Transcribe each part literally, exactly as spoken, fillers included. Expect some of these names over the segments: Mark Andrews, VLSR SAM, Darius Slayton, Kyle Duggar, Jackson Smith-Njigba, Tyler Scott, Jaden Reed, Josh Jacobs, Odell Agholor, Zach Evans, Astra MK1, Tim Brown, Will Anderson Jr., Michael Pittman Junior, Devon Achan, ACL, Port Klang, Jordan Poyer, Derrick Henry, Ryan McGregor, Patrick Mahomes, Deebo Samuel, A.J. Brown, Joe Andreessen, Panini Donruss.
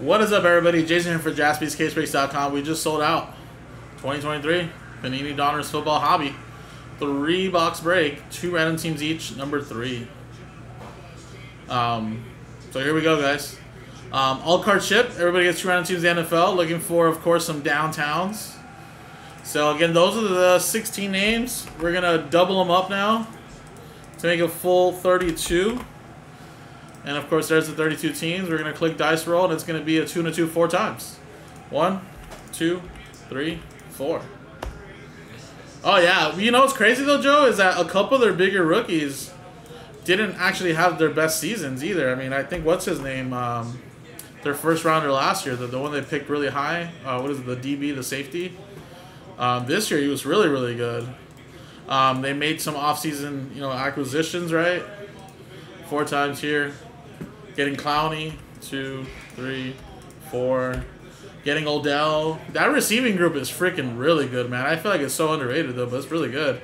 What is up, everybody? Jason here for Jaspys Case Breaks dot com. We just sold out twenty twenty-three Panini Donruss Football Hobby. Three box break, two random teams each, number three. Um, so here we go, guys. Um, all card ship. Everybody gets two random teams in the N F L. Looking for, of course, some downtowns. So again, those are the sixteen names. We're gonna double them up now to make a full thirty-two. And of course, there's the thirty-two teams. We're gonna click dice roll, and it's gonna be a two and a two four times. One, two, three, four. Oh yeah, you know what's crazy though, Joe, is that a couple of their bigger rookies didn't actually have their best seasons either. I mean, I think what's his name, um, their first rounder last year, the the one they picked really high. Uh, what is it, the D B, the safety? Um, this year he was really, really good. Um, they made some off-season, you know, acquisitions, right? Four times here. Getting Clowney, two, three, four. Getting Odell. That receiving group is freaking really good, man. I feel like it's so underrated, though, but it's really good.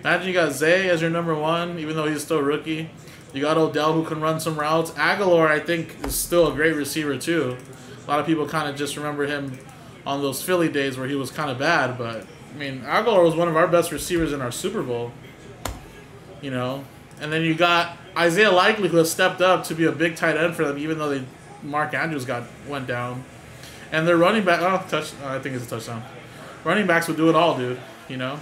Imagine you got Zay as your number one, even though he's still rookie. You got Odell, who can run some routes. Agholor, I think, is still a great receiver, too. A lot of people kind of just remember him on those Philly days where he was kind of bad, but, I mean, Agholor was one of our best receivers in our Super Bowl, you know. And then you got Isaiah Likely, who has stepped up to be a big tight end for them, even though they Mark Andrews got went down. And their running back, oh, touch, oh, I think it's a touchdown. Running backs would do it all, dude, you know.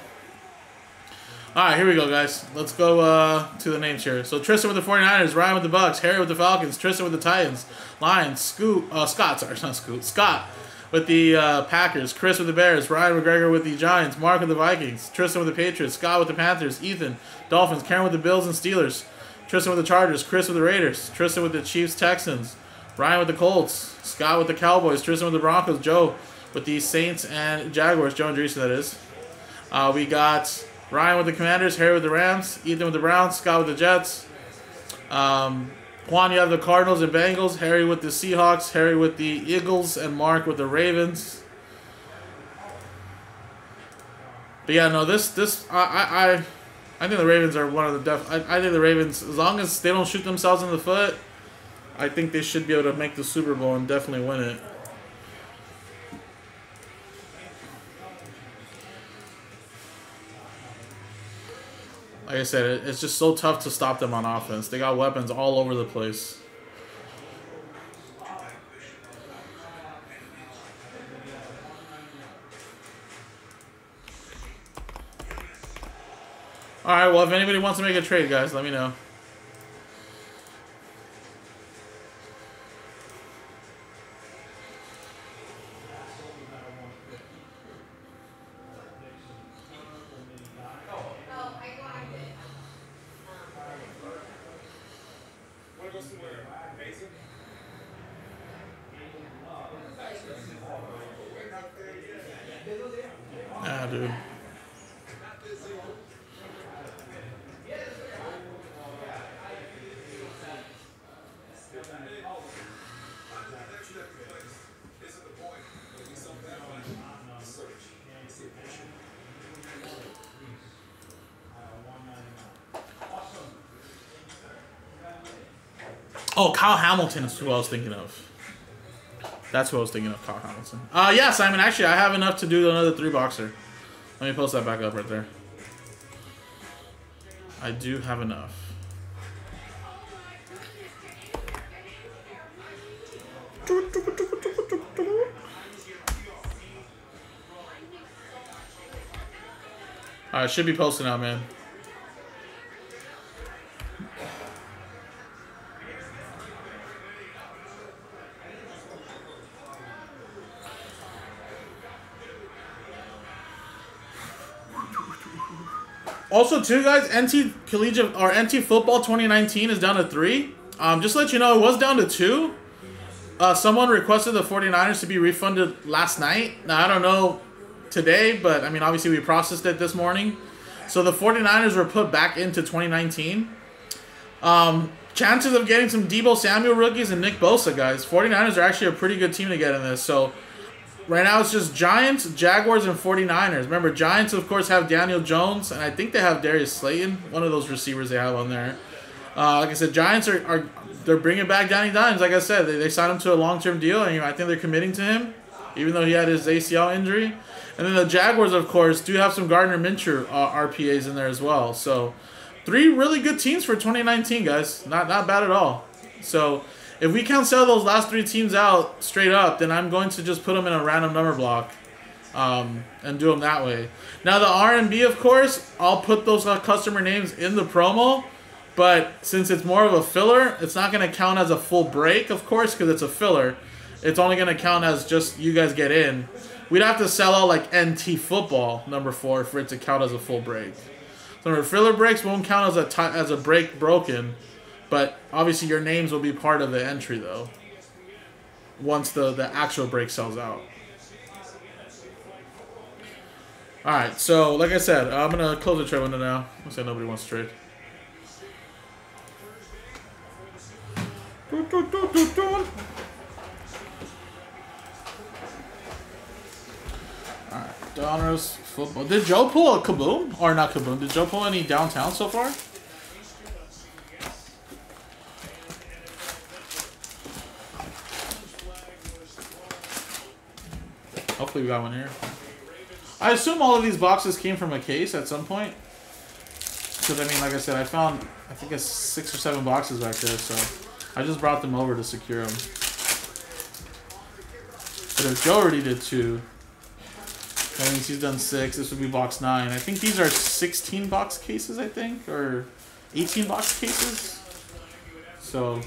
All right, here we go, guys. Let's go uh, to the names here. So Tristan with the forty-niners, Ryan with the Bucks, Harry with the Falcons, Tristan with the Titans, Lions, Scoot, uh, Scott, sorry, not Scoot, Scott with the uh, Packers, Chris with the Bears, Ryan McGregor with the Giants, Mark with the Vikings, Tristan with the Patriots, Scott with the Panthers, Ethan, Dolphins, Karen with the Bills and Steelers, Tristan with the Chargers, Chris with the Raiders, Tristan with the Chiefs, Texans, Ryan with the Colts, Scott with the Cowboys, Tristan with the Broncos, Joe with the Saints and Jaguars, Joe Andreessen, that is. Uh, we got Ryan with the Commanders, Harry with the Rams, Ethan with the Browns, Scott with the Jets, um, Juan, you have the Cardinals and Bengals, Harry with the Seahawks, Harry with the Eagles, and Mark with the Ravens. But yeah, no, this, this, I, I... I think the Ravens are one of the def. I, I think the Ravens, as long as they don't shoot themselves in the foot, I think they should be able to make the Super Bowl and definitely win it. Like I said, it, it's just so tough to stop them on offense. They got weapons all over the place. All right, well, if anybody wants to make a trade, guys, let me know. Nah, dude. Oh, Kyle Hamilton is who I was thinking of. That's who I was thinking of, Kyle Hamilton. Uh, yeah, Simon, actually, I have enough to do another three-boxer. Let me post that back up right there. I do have enough. All right, should be posting out, man. Also, too, guys, N T Collegiate or N T Football twenty nineteen is down to three. Um, just to let you know, it was down to two. Uh, someone requested the forty-niners to be refunded last night. Now, I don't know today, but, I mean, obviously we processed it this morning. So the forty-niners were put back into twenty nineteen. Um, chances of getting some Deebo Samuel rookies and Nick Bosa, guys. forty-niners are actually a pretty good team to get in this, so... Right now, it's just Giants, Jaguars, and forty-niners. Remember, Giants, of course, have Daniel Jones, and I think they have Darius Slayton, one of those receivers they have on there. Uh, like I said, Giants are, are they're bringing back Danny Dimes. Like I said, they, they signed him to a long-term deal, and you know, I think they're committing to him, even though he had his A C L injury. And then the Jaguars, of course, do have some Gardner Minshew uh, R P As in there as well. So three really good teams for twenty nineteen, guys. Not not bad at all. So if we can't sell those last three teams out straight up, then I'm going to just put them in a random number block um, and do them that way. Now, the R and B, of course, I'll put those customer names in the promo. But since it's more of a filler, it's not going to count as a full break, of course, because it's a filler. It's only going to count as just you guys get in. We'd have to sell out like N T football, number four, for it to count as a full break. So our filler breaks won't count as a, t as a break broken. But obviously your names will be part of the entry, though, once the, the actual break sells out. All right, so like I said, I'm going to close the trade window now. Looks like nobody wants to trade. Do, do, do, do, do. All right, Donruss football. Did Joe pull a Kaboom? Or not Kaboom. Did Joe pull any downtown so far? Hopefully we got one here. I assume all of these boxes came from a case at some point. Because, I mean, like I said, I found, I think it's six or seven boxes back there. So I just brought them over to secure them. But if Joe already did two, that means he's done six. This would be box nine. I think these are sixteen box cases, I think. Or eighteen box cases. So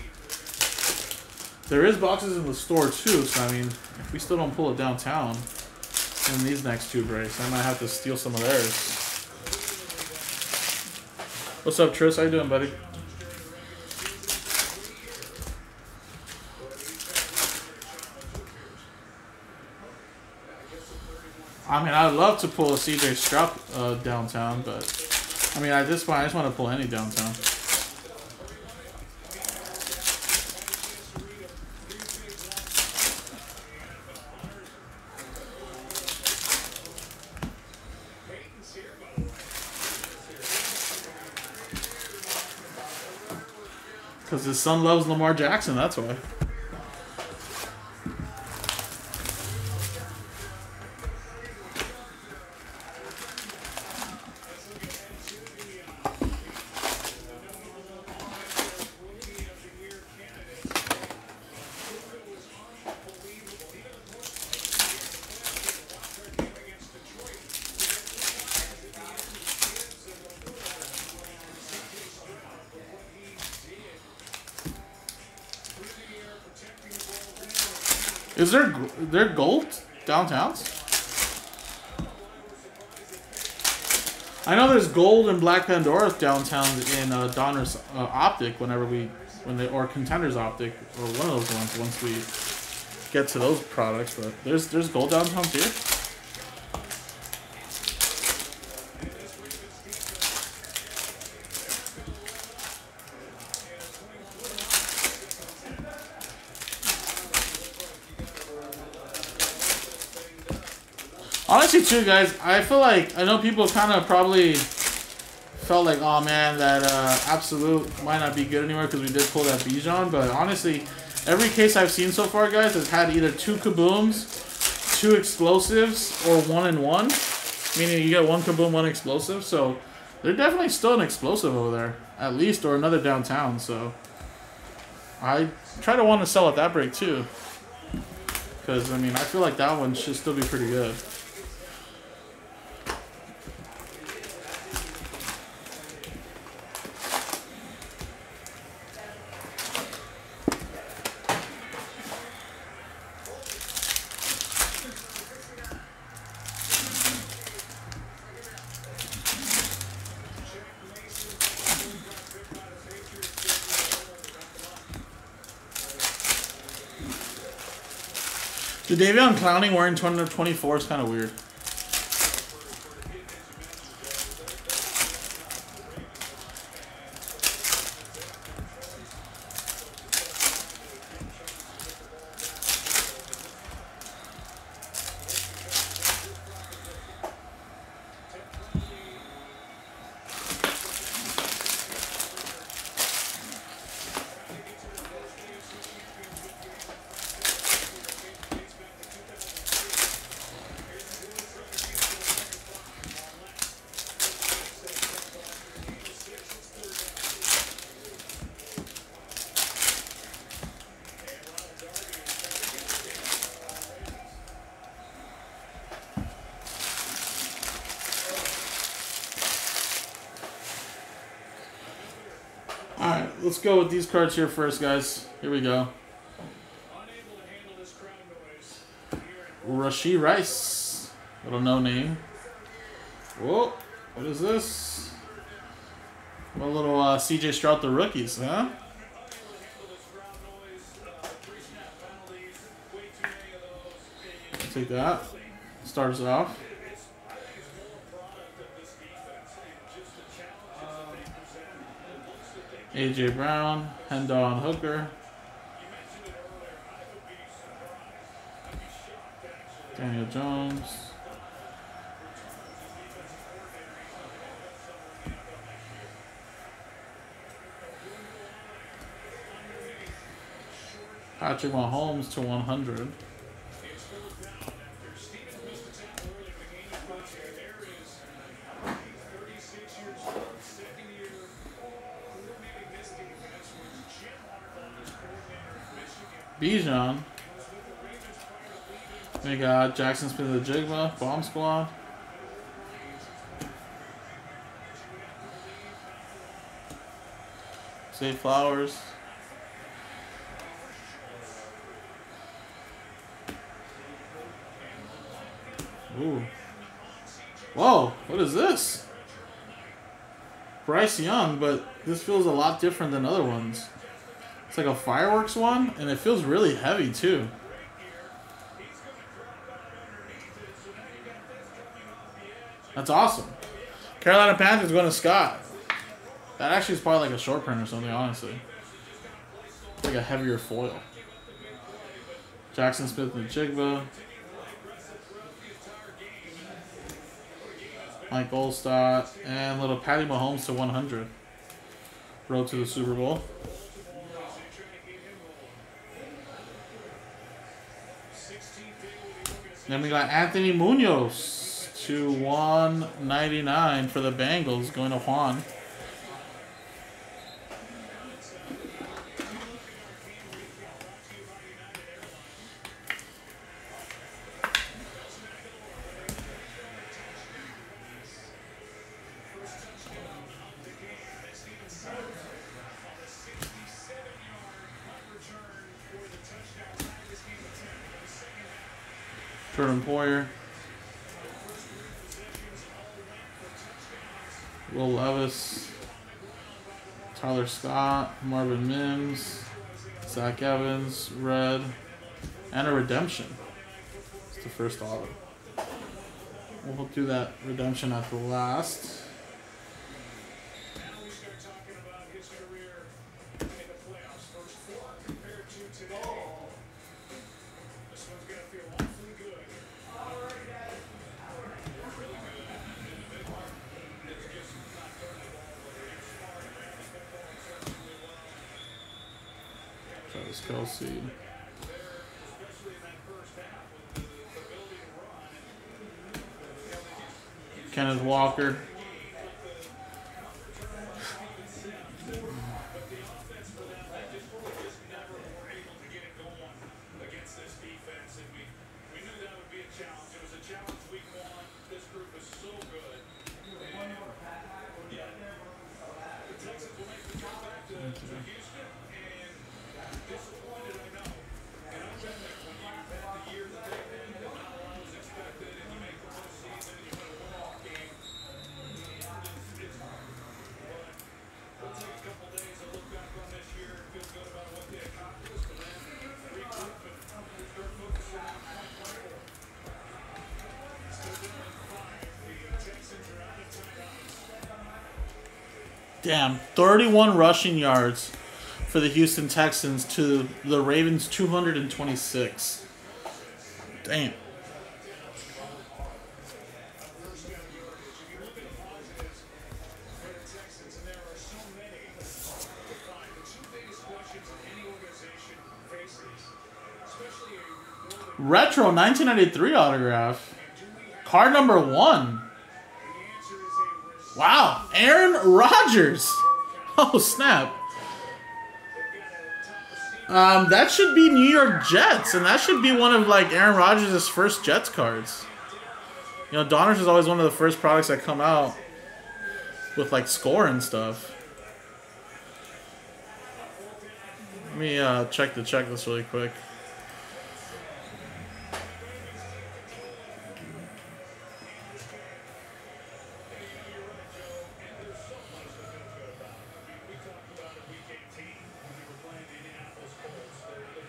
there is boxes in the store, too, so, I mean, if we still don't pull it downtown in these next two breaks, I might have to steal some of theirs. What's up, Tris? How you doing, buddy? I mean, I'd love to pull a C J. Stroud uh, downtown, but, I mean, at this point, I just want to pull any downtown. Because his son loves Lamar Jackson, that's why. Is there there gold downtowns? I know there's gold and Black Pandora downtowns in uh, Donruss uh, Optic whenever we when they or Contenders Optic or one of those ones once we get to those products. But there's there's gold downtowns here. Honestly, too, guys, I feel like, I know people kind of probably felt like, oh, man, that uh, Absolute might not be good anymore because we did pull that Bijan. But honestly, every case I've seen so far, guys, has had either two Kabooms, two Explosives, or one and one. Meaning you get one Kaboom, one Explosive. So they're definitely still an Explosive over there, at least, or another downtown. So I try to want to sell at that break, too. Because, I mean, I feel like that one should still be pretty good. The Davion Clowney wearing twenty-four is kind of weird. Let's go with these cards here first, guys. Here we go. Rashee Rice. Little no name. Whoa. What is this? A little uh, C J. Stroud, the rookies, huh? Take that. Starts it off. A J. Brown, Hendon Hooker. Daniel Jones. Patrick Mahomes to one hundred. Bijan. We got Jackson Smith-Njigba, Bomb Squad. Save Flowers. Ooh. Whoa, what is this? Bryce Young, but this feels a lot different than other ones. It's like a fireworks one, and it feels really heavy, too. That's awesome. Carolina Panthers going to Scott. That actually is probably like a short print or something, honestly. It's like a heavier foil. Jackson Smith-Njigba. Mike Olstott. And little Patty Mahomes to one hundred. Road to the Super Bowl. Then we got Anthony Munoz to one ninety-nine for the Bengals, going to Juan. Jordan Poyer. Will Levis. Tyler Scott. Marvin Mims. Zach Evans. Red. And a redemption. It's the first auto. We'll do that redemption at the last. Kelsey. Kenneth Walker. Damn, thirty-one rushing yards for the Houston Texans to the Ravens, two hundred twenty-six. Damn. Retro nineteen ninety-three autograph. Card number one. Wow, Aaron Rodgers. Oh, snap. Um, that should be New York Jets, and that should be one of, like, Aaron Rodgers' first Jets cards. You know, Donruss is always one of the first products that come out with, like, score and stuff. me uh, check the checklist really quick.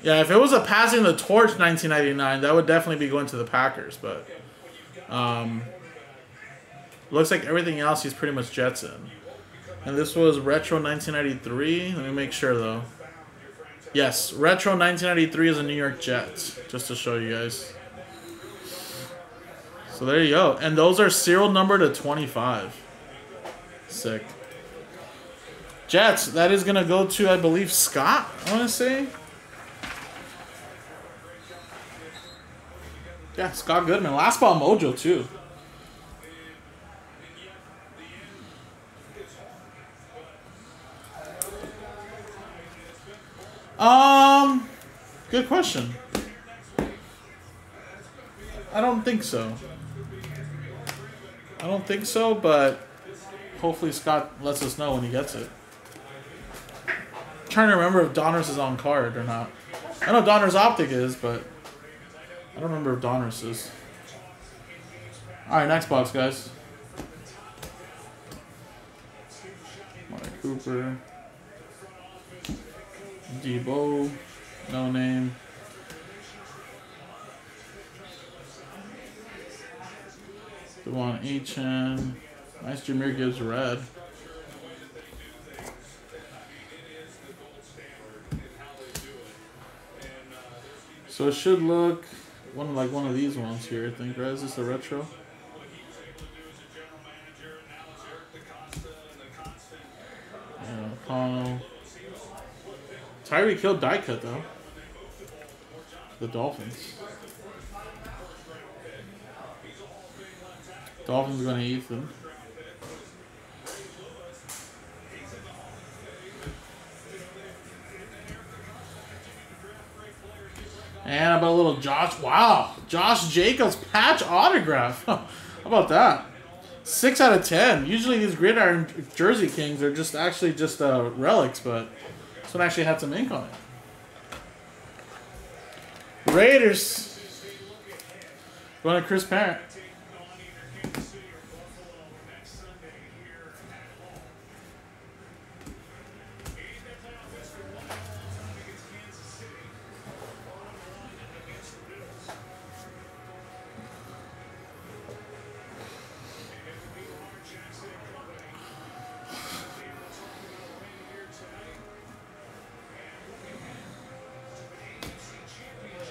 Yeah, if it was a passing the torch nineteen ninety-nine, that would definitely be going to the Packers. But um, looks like everything else he's pretty much Jets in. And this was retro nineteen ninety-three. Let me make sure though. Yes, retro nineteen ninety-three is a New York Jets. Just to show you guys. So there you go. And those are serial number to twenty-five. Sick. Jets. That is gonna go to, I believe, Scott. I want to say. Yeah, Scott Goodman. Last ball mojo, too. Um, good question. I don't think so. I don't think so, but hopefully Scott lets us know when he gets it. I'm trying to remember if Donruss is on card or not. I know Donruss Optic is, but I don't remember if Donruss is. Alright, next box, guys. Mike Cooper. Deebo. No name. Devon Achan. Nice Jameer Gibbs red. So it should look One like one of these ones here, I think, right? Is this a retro? Yeah, O'Connell. Tyree Kill die cut though. The Dolphins. Dolphins are gonna eat them. And about a little Josh, wow, Josh Jacobs patch autograph. How about that? Six out of ten. Usually these gridiron jersey kings are just actually just uh, relics, but this one actually had some ink on it. Raiders. Going to Chris Parent.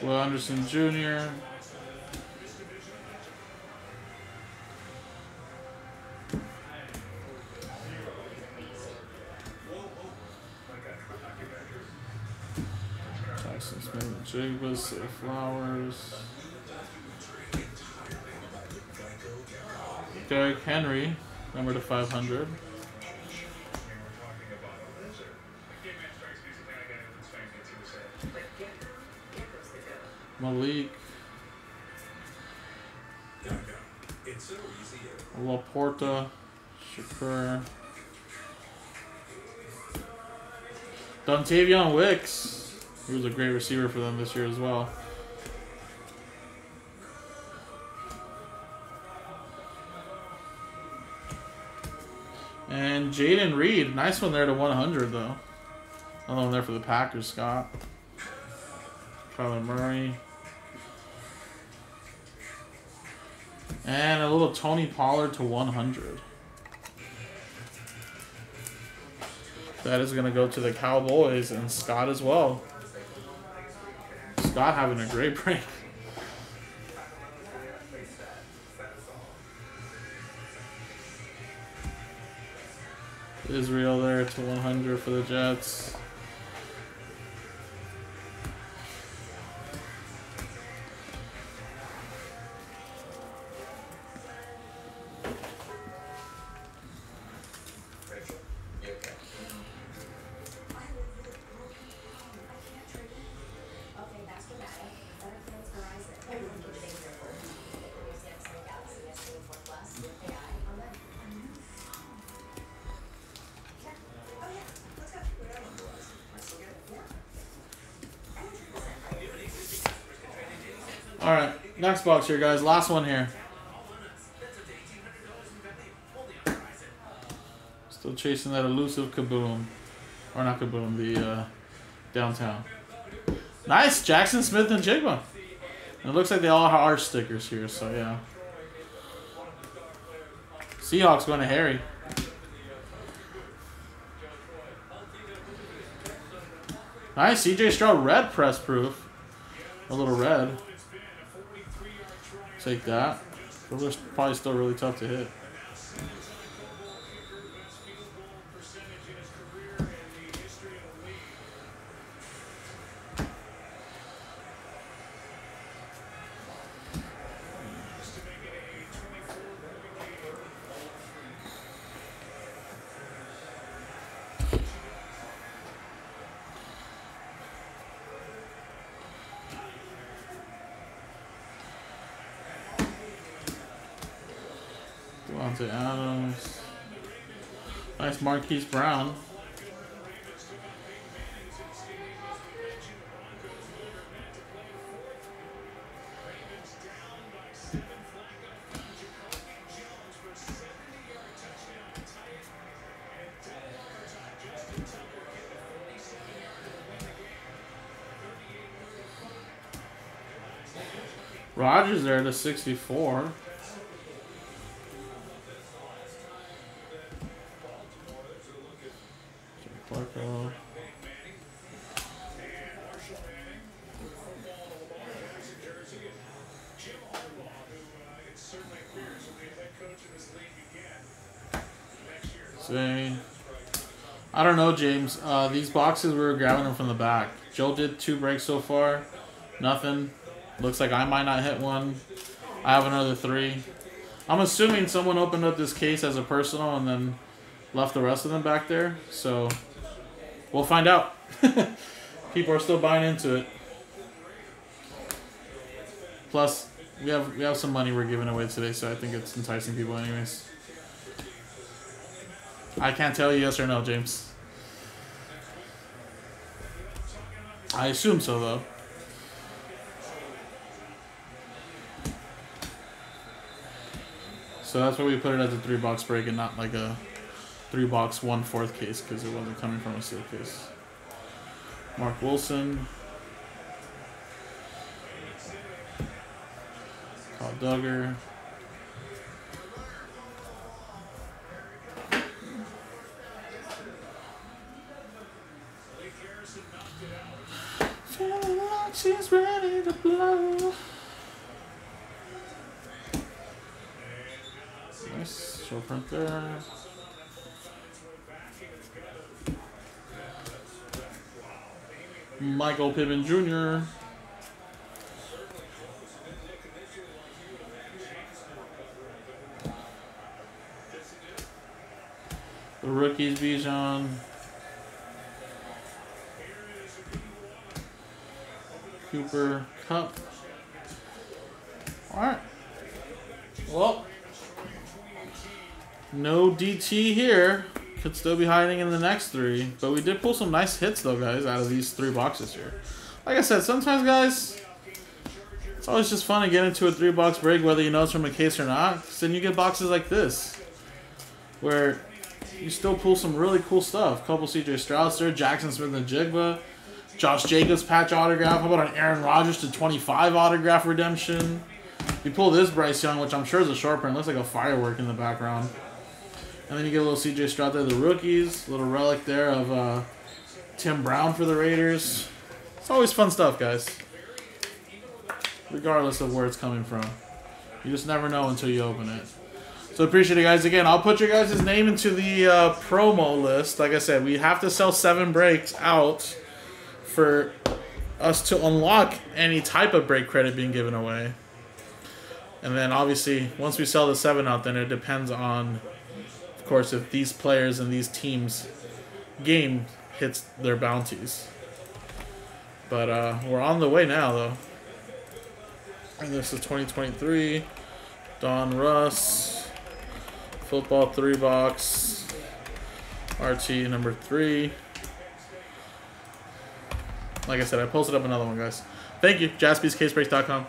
Will Anderson Junior Jackson Smith-Njigba, Safe Flowers. Derrick Henry, number to five hundred. Malik. Laporta. Shakur. Dontavion Wicks. He was a great receiver for them this year as well. And Jaden Reed. Nice one there to one hundred, though. Another one there for the Packers, Scott. Kyler Murray. And a little Tony Pollard to one hundred. That is going to go to the Cowboys and Scott as well. Scott having a great break. Israel there to one hundred for the Jets. All right, next box here, guys. Last one here. Still chasing that elusive Kaboom. Or not Kaboom, the uh, downtown. Nice, Jackson Smith-Njigba. It looks like they all are stickers here, so yeah. Seahawks going to Harry. Nice, C J. Stroud red press proof. A little red. Take that. Those are probably still really tough to hit. Adams. Nice Marquise Brown. Rodgers there to sixty-four. I don't know, James. Uh, these boxes, we were grabbing them from the back. Joel did two breaks so far. Nothing. Looks like I might not hit one. I have another three. I'm assuming someone opened up this case as a personal and then left the rest of them back there. So we'll find out. People are still buying into it. Plus, we have, we have some money we're giving away today, so I think it's enticing people anyways. I can't tell you yes or no, James. I assume so, though. So that's why we put it as a three-box break and not like a three-box one-fourth case, because it wasn't coming from a sealed case. Mark Wilson. Kyle Duggar. She's ready to blow. Nice, short print there. Michael Pittman Junior The rookies, Bijan. Cooper Cup. Alright. Well, no D T here. Could still be hiding in the next three. But we did pull some nice hits, though, guys, out of these three boxes here. Like I said, sometimes, guys, it's always just fun to get into a three-box break, whether you know it's from a case or not. Because then you get boxes like this, where you still pull some really cool stuff. Couple C J. Stroud there, Jackson Smith-Njigba. Josh Jacobs patch autograph. How about an Aaron Rodgers to twenty-five autograph redemption? You pull this Bryce Young, which I'm sure is a short print. Looks like a firework in the background. And then you get a little C J. Stroud there, the rookies. A little relic there of uh, Tim Brown for the Raiders. It's always fun stuff, guys. Regardless of where it's coming from. You just never know until you open it. So appreciate it, guys. Again, I'll put your guys' name into the uh, promo list. Like I said, we have to sell seven breaks out for us to unlock any type of break credit being given away. And then obviously once we sell the seven out, then it depends on, of course, if these players and these teams' game hits their bounties. But uh, we're on the way now, though. And this is twenty twenty-three Donruss football three box R T number three. Like I said, I posted up another one, guys. Thank you. Jaspys Case Breaks dot com.